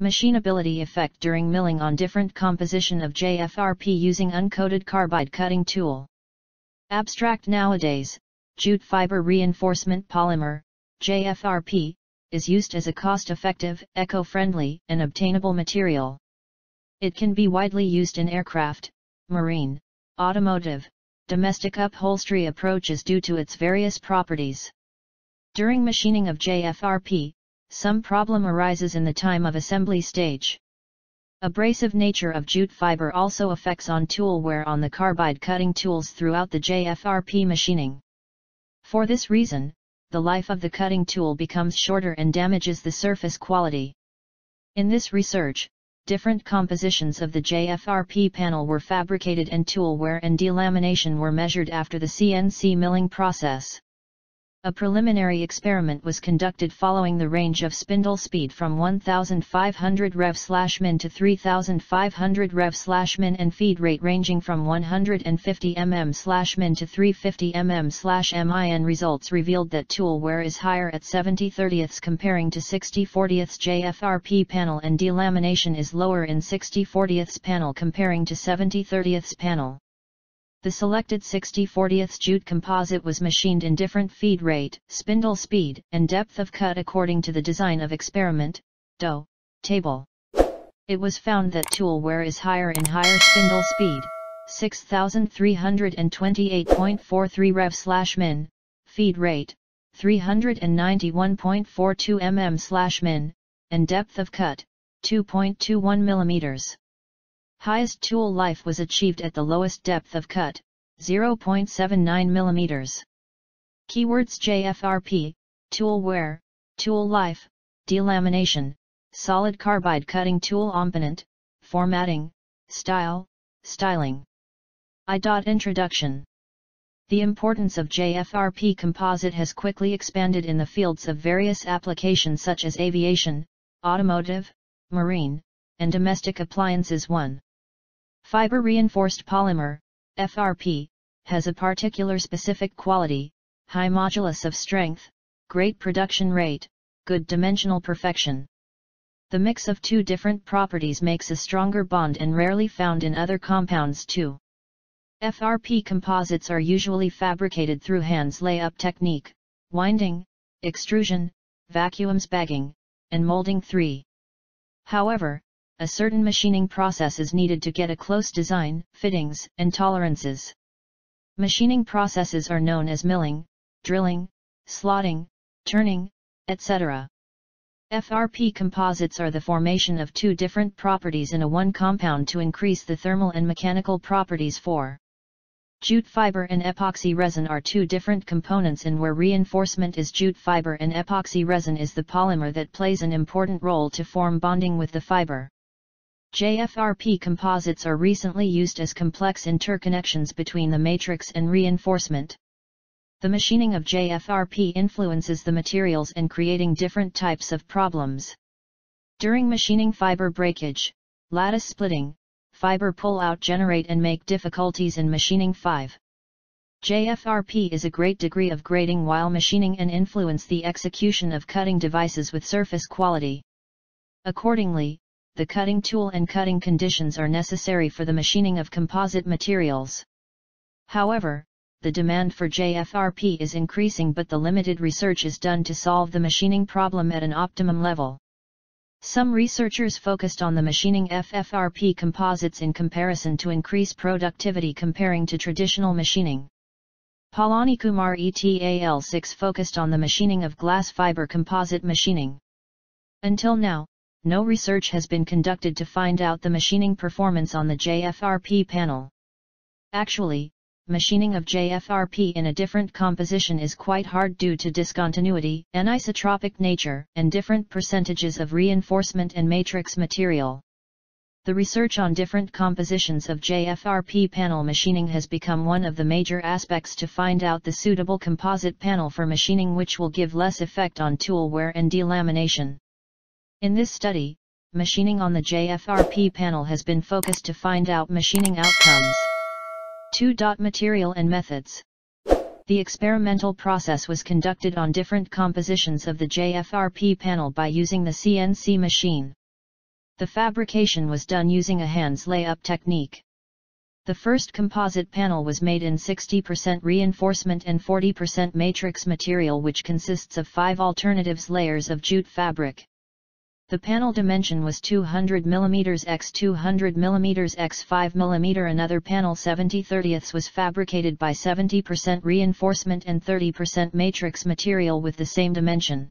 Machinability effect during milling on different composition of JFRP using uncoated carbide cutting tool. Abstract. Nowadays, jute fiber reinforcement polymer, JFRP, is used as a cost-effective, eco-friendly, and obtainable material. It can be widely used in aircraft, marine, automotive, domestic upholstery approaches due to its various properties. During machining of JFRP, some problem arises in the time of assembly stage. Abrasive nature of jute fiber also affects on tool wear on the carbide cutting tools throughout the JFRP machining. For this reason, the life of the cutting tool becomes shorter and damages the surface quality. In this research, different compositions of the JFRP panel were fabricated and tool wear and delamination were measured after the CNC milling process. A preliminary experiment was conducted following the range of spindle speed from 1,500 rev/min to 3,500 rev/min and feed rate ranging from 150 mm/min to 350 mm/min. Results revealed that tool wear is higher at 70/30 comparing to 60/40 JFRP panel, and delamination is lower in 60/40 panel comparing to 70/30 panel. The selected 60/40 jute composite was machined in different feed rate, spindle speed, and depth of cut according to the design of experiment DOE table. It was found that tool wear is higher in higher spindle speed, 6,328.43 rev/min, feed rate, 391.42 mm/min, and depth of cut, 2.21 millimeters. Highest tool life was achieved at the lowest depth of cut, 0.79 mm. Keywords: JFRP, tool wear, tool life, delamination, solid carbide cutting tool, component, formatting, style, styling. Introduction. The importance of JFRP composite has quickly expanded in the fields of various applications such as aviation, automotive, marine, and domestic appliances. 1. Fiber reinforced polymer, FRP, has a particular specific quality: high modulus of strength, great production rate, good dimensional perfection. The mix of two different properties makes a stronger bond and rarely found in other compounds. 2. FRP composites are usually fabricated through hands layup technique, winding, extrusion, vacuums, bagging, and molding. 3. However, a certain machining process is needed to get a close design, fittings, and tolerances. Machining processes are known as milling, drilling, slotting, turning, etc. FRP composites are the formation of two different properties in a one compound to increase the thermal and mechanical properties. 4. Jute fiber and epoxy resin are two different components, and where reinforcement is jute fiber and epoxy resin is the polymer that plays an important role to form bonding with the fiber. JFRP composites are recently used as complex interconnections between the matrix and reinforcement. The machining of JFRP influences the materials and creating different types of problems. During machining, fiber breakage, lattice splitting, fiber pull-out generate and make difficulties in machining. 5. JFRP is a great degree of grading while machining and influence the execution of cutting devices with surface quality. Accordingly, the cutting tool and cutting conditions are necessary for the machining of composite materials. However, the demand for JFRP is increasing, but the limited research is done to solve the machining problem at an optimum level. Some researchers focused on the machining of FRP composites in comparison to increase productivity comparing to traditional machining. Palani Kumar et al. 6 focused on the machining of glass fiber composite machining. Until now, no research has been conducted to find out the machining performance on the JFRP panel. Actually, machining of JFRP in a different composition is quite hard due to discontinuity, anisotropic nature, and different percentages of reinforcement and matrix material. The research on different compositions of JFRP panel machining has become one of the major aspects to find out the suitable composite panel for machining, which will give less effect on tool wear and delamination. In this study, machining on the JFRP panel has been focused to find out machining outcomes. 2. Material and methods. The experimental process was conducted on different compositions of the JFRP panel by using the CNC machine. the fabrication was done using a hands lay-up technique. The first composite panel was made in 60% reinforcement and 40% matrix material, which consists of 5 alternatives layers of jute fabric. The panel dimension was 200 mm x 200 mm x 5 mm. Another panel 70/30 was fabricated by 70% reinforcement and 30% matrix material with the same dimension.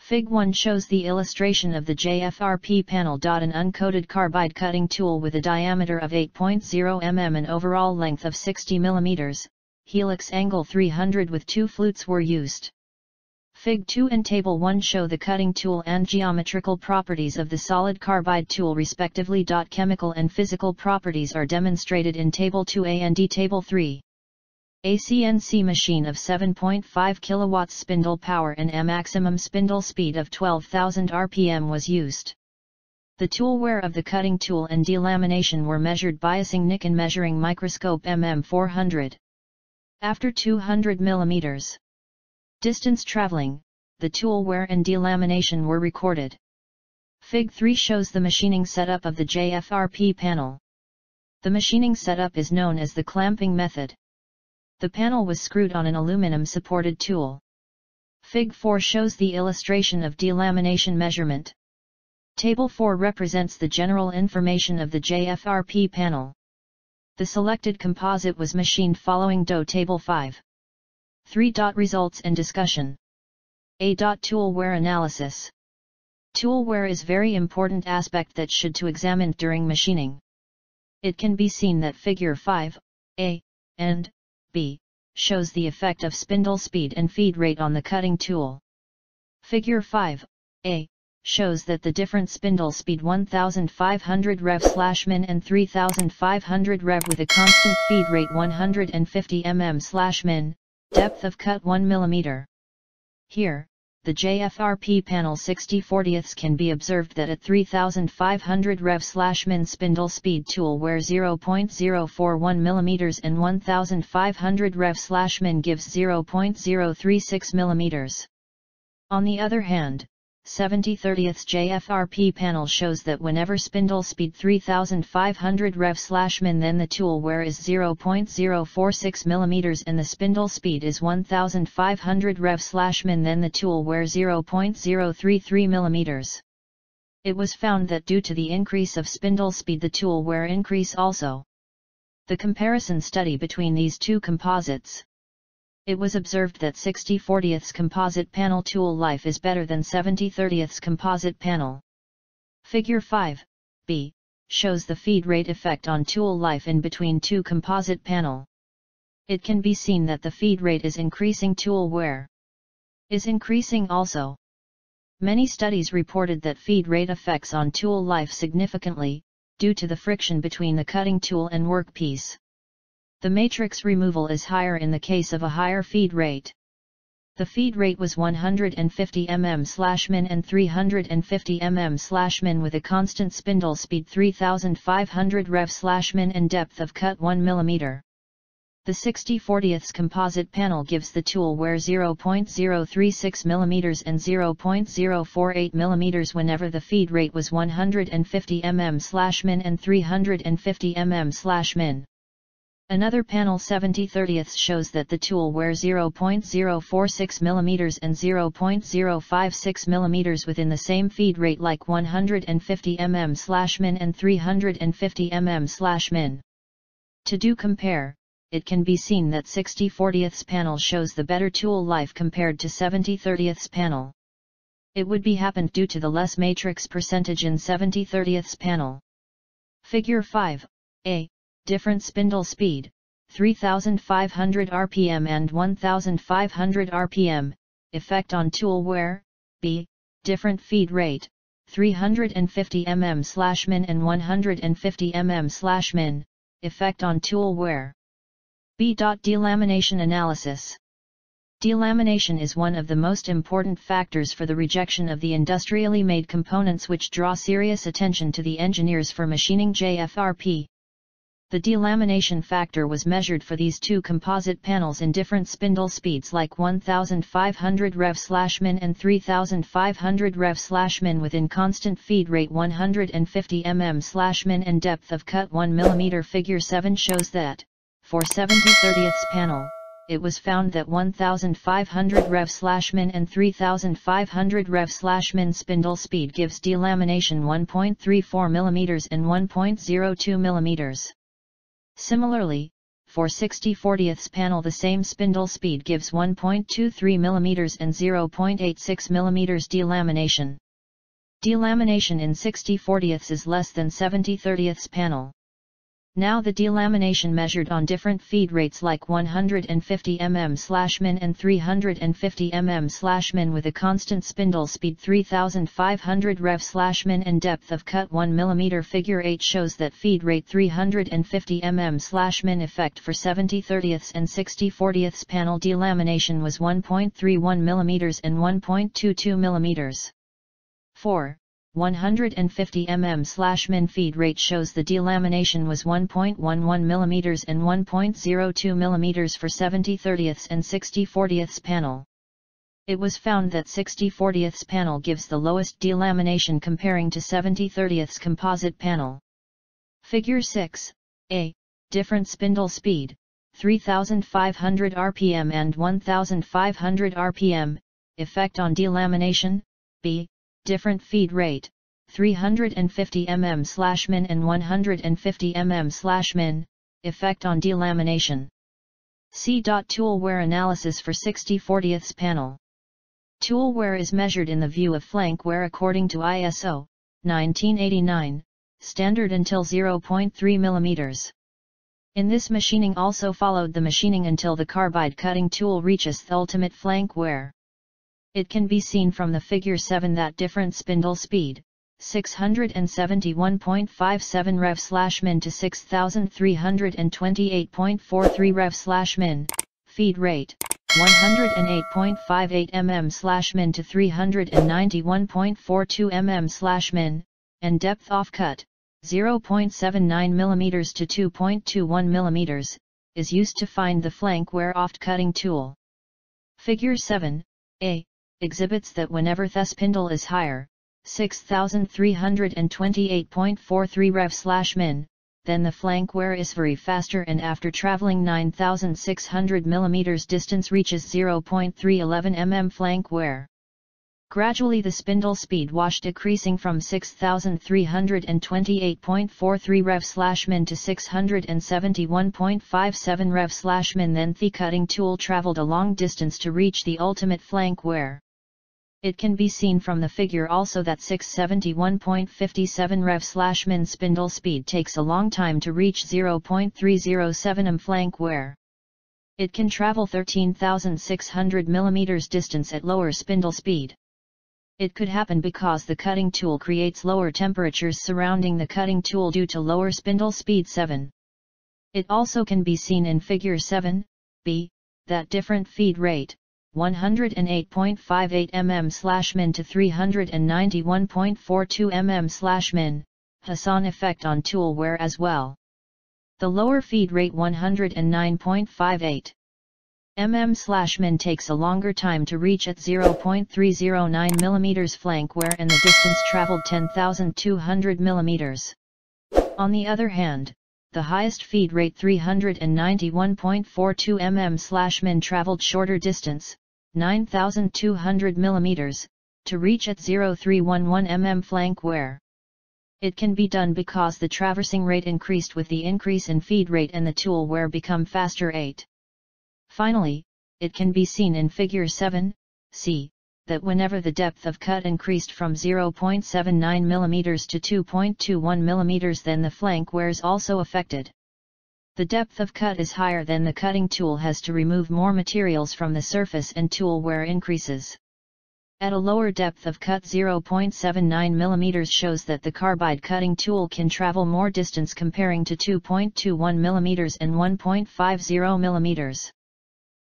Fig 1 shows the illustration of the JFRP panel. An uncoated carbide cutting tool with a diameter of 8.0 mm and overall length of 60 mm, helix angle 300 with 2 flutes were used. Fig 2 and Table 1 show the cutting tool and geometrical properties of the solid carbide tool respectively. Chemical and physical properties are demonstrated in Table 2a and D. Table 3. A CNC machine of 7.5 kilowatts spindle power and a maximum spindle speed of 12,000 RPM was used. The tool wear of the cutting tool and delamination were measured using Nikon measuring microscope MM400. After 200 mm distance traveling, the tool wear and delamination were recorded. Fig 3 shows the machining setup of the JFRP panel. The machining setup is known as the clamping method. The panel was screwed on an aluminum-supported tool. Fig 4 shows the illustration of delamination measurement. Table 4 represents the general information of the JFRP panel. The selected composite was machined following DOE. Table 5. 3. Results and discussion. A. Tool wear analysis. Tool wear is very important aspect that should to examine during machining. It can be seen that Figure 5, A, and B shows the effect of spindle speed and feed rate on the cutting tool. Figure 5A shows that the different spindle speed 1500 rev/min and 3500 rev with a constant feed rate 150 mm/min, depth of cut 1 mm. Here, the JFRP panel 60/40 can be observed that at 3,500 rev/min spindle speed tool wear 0.041 mm and 1,500 rev/min gives 0.036 mm. On the other hand, 70/30 JFRP panel shows that whenever spindle speed 3,500 rev/min then the tool wear is 0.046 mm and the spindle speed is 1,500 rev/min then the tool wear 0.033 mm. It was found that due to the increase of spindle speed the tool wear increase also. The comparison study between these two composites. It was observed that 60/40 composite panel tool life is better than 70/30 composite panel. Figure 5b shows the feed rate effect on tool life in between two composite panel. It can be seen that the feed rate is increasing, tool wear is increasing also. Many studies reported that feed rate affects on tool life significantly, due to the friction between the cutting tool and workpiece. The matrix removal is higher in the case of a higher feed rate. The feed rate was 150 mm/min and 350 mm/min with a constant spindle speed 3,500 rev/min and depth of cut 1 mm. The 60/40 composite panel gives the tool wear 0.036 mm and 0.048 mm whenever the feed rate was 150 mm/min and 350 mm/min. Another panel 70/30 shows that the tool wear 0.046 mm and 0.056 mm within the same feed rate like 150 mm/min and 350 mm/min. To do compare, it can be seen that 60/40 panel shows the better tool life compared to 70/30 panel. It would be happened due to the less matrix percentage in 70/30 panel. Figure 5a. Different spindle speed, 3,500 RPM and 1,500 RPM, effect on tool wear. B. Different feed rate, 350 mm/min and 150 mm/min, effect on tool wear. B. Delamination analysis. Delamination is one of the most important factors for the rejection of the industrially made components, which draw serious attention to the engineers for machining JFRP. The delamination factor was measured for these two composite panels in different spindle speeds like 1500 rev/min and 3500 rev/min within constant feed rate 150 mm/min and depth of cut 1 mm. Figure 7 shows that, for 70/30 panel, it was found that 1500 rev/min and 3500 rev/min spindle speed gives delamination 1.34 mm and 1.02 mm. Similarly, for 60/40 panel the same spindle speed gives 1.23 mm and 0.86 mm delamination. Delamination in 60/40 is less than 70/30 panel. Now the delamination measured on different feed rates like 150 mm/min and 350 mm/min with a constant spindle speed 3500 rev/min and depth of cut 1 mm. Figure 8 shows that feed rate 350 mm/min effect for 70/30 and 60/40 panel delamination was 1.31 mm and 1.22 mm. 4. 150 mm/min feed rate shows the delamination was 1.11 mm and 1.02 mm for 70/30 and 60/40 panel. It was found that 60/40 panel gives the lowest delamination comparing to 70/30 composite panel. Figure 6, A, different spindle speed, 3500 rpm and 1500 rpm, effect on delamination. B, different feed rate, 350 mm/min and 150 mm/min, effect on delamination. C. Tool wear analysis for 60/40 panel. Tool wear is measured in the view of flank wear according to ISO 1989, standard until 0.3 mm. In this machining also followed the machining until the carbide cutting tool reaches the ultimate flank wear. It can be seen from the figure 7 that different spindle speed, 671.57 rev/min to 6328.43 rev/min, feed rate, 108.58 mm/min to 391.42 mm/min, and depth off cut, 0.79 mm to 2.21 mm, is used to find the flank wear off cutting tool. Figure 7, A, exhibits that whenever the spindle is higher, 6328.43 rev/min, then the flank wear is very faster and after traveling 9600 mm distance reaches 0.311 mm flank wear. Gradually the spindle speed was decreasing from 6328.43 rev/min to 671.57 rev/min, then the cutting tool traveled a long distance to reach the ultimate flank wear. It can be seen from the figure also that 671.57 rev/min spindle speed takes a long time to reach 0.307 mm flank wear. It can travel 13,600 mm distance at lower spindle speed. It could happen because the cutting tool creates lower temperatures surrounding the cutting tool due to lower spindle speed. 7. It also can be seen in figure 7, B, that different feed rate, 108.58 mm/min to 391.42 mm/min, has an effect on tool wear as well. The lower feed rate 109.58 mm/min takes a longer time to reach at 0.309 mm flank wear and the distance traveled 10,200 mm. On the other hand, the highest feed rate 391.42 mm/min traveled shorter distance, 9,200 mm, to reach at 0.311 mm flank wear. It can be done because the traversing rate increased with the increase in feed rate and the tool wear become faster. 8. Finally, it can be seen in figure 7, C, that whenever the depth of cut increased from 0.79 mm to 2.21 mm then the flank wear is also affected. The depth of cut is higher than the cutting tool has to remove more materials from the surface and tool wear increases. At a lower depth of cut 0.79 mm shows that the carbide cutting tool can travel more distance comparing to 2.21 mm and 1.50 mm.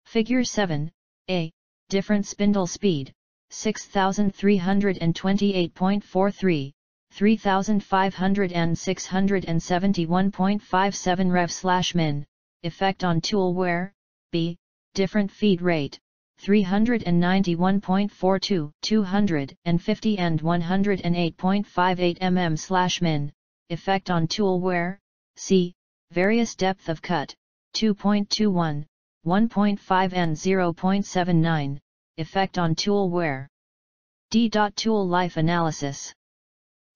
Figure 7, A, different spindle speed, 6328.43, 3500 and 671.57 rev/min, effect on tool wear, B, different feed rate, 391.42, 250 and 108.58 mm/min, effect on tool wear, C, various depth of cut, 2.21, 1.5 and 0.79, effect on tool wear. D. Tool life analysis.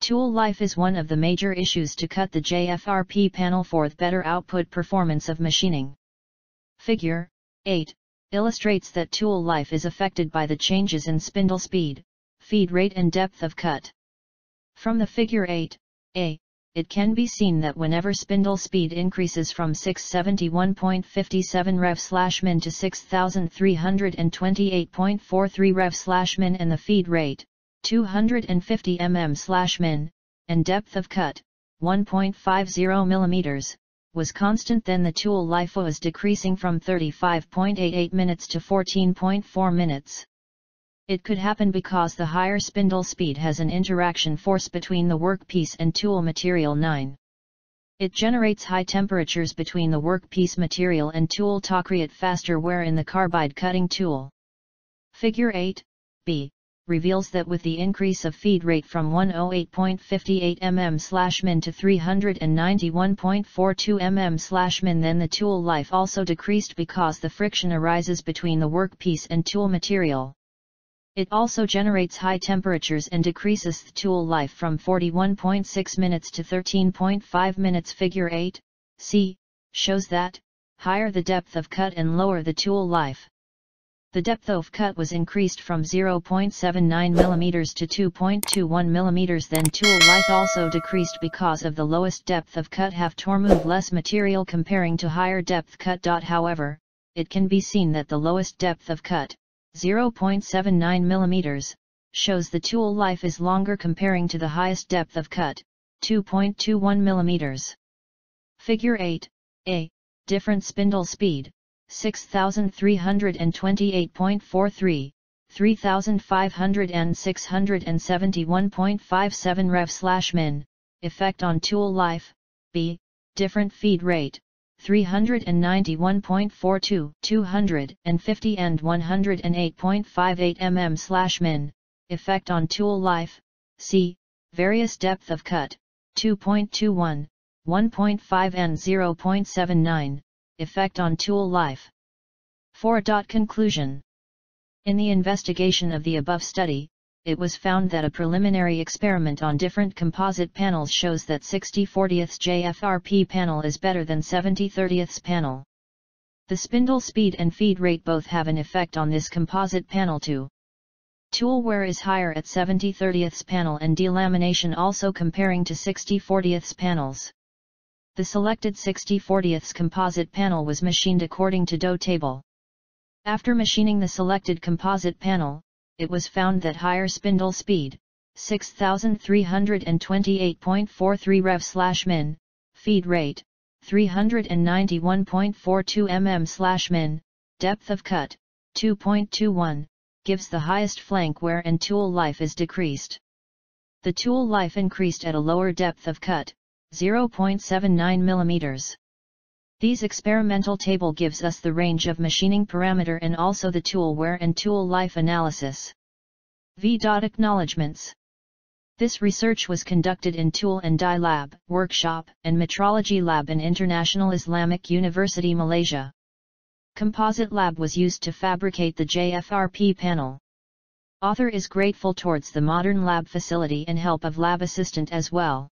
Tool life is one of the major issues to cut the JFRP panel for the better output performance of machining. Figure 8 illustrates that tool life is affected by the changes in spindle speed, feed rate and depth of cut. From the figure 8a, it can be seen that whenever spindle speed increases from 671.57 rev/min to 6328.43 rev/min and the feed rate, 250 mm/min, and depth of cut, 1.50 mm, was constant, then the tool life was decreasing from 35.88 minutes to 14.4 minutes. It could happen because the higher spindle speed has an interaction force between the workpiece and tool material. 9. It generates high temperatures between the workpiece material and tool to create faster wear in the carbide cutting tool. Figure 8b reveals that with the increase of feed rate from 108.58 mm/min to 391.42 mm/min, then the tool life also decreased because the friction arises between the workpiece and tool material. It also generates high temperatures and decreases the tool life from 41.6 minutes to 13.5 minutes. Figure 8c shows that higher the depth of cut and lower the tool life. The depth of cut was increased from 0.79 mm to 2.21 mm, then tool life also decreased because of the lowest depth of cut have to remove less material comparing to higher depth cut. However, it can be seen that the lowest depth of cut, 0.79 mm, shows the tool life is longer comparing to the highest depth of cut, 2.21 mm. Figure 8a, different spindle speed, 6328.43, 3500 and 671.57 rev/min, effect on tool life, B, different feed rate, 391.42, 250 and 108.58 mm/min, effect on tool life, C, various depth of cut, 2.21, 1.5 and 0.79, effect on tool life. 4. Conclusion. In the investigation of the above study, it was found that a preliminary experiment on different composite panels shows that 60/40th JFRP panel is better than 70/30th panel. The spindle speed and feed rate both have an effect on this composite panel too. Tool wear is higher at 70/30th panel and delamination also comparing to 60/40th panels. The selected 60/40th composite panel was machined according to DOE table. After machining the selected composite panel, it was found that higher spindle speed, 6328.43 rev/min, feed rate, 391.42 mm/min, depth of cut, 2.21, gives the highest flank wear and tool life is decreased. The tool life increased at a lower depth of cut, 0.79 mm. These experimental table gives us the range of machining parameter and also the tool wear and tool life analysis. V. Acknowledgements. This research was conducted in Tool and Die Lab, Workshop, and Metrology Lab in International Islamic University Malaysia. Composite lab was used to fabricate the JFRP panel. Author is grateful towards the modern lab facility and help of lab assistant as well.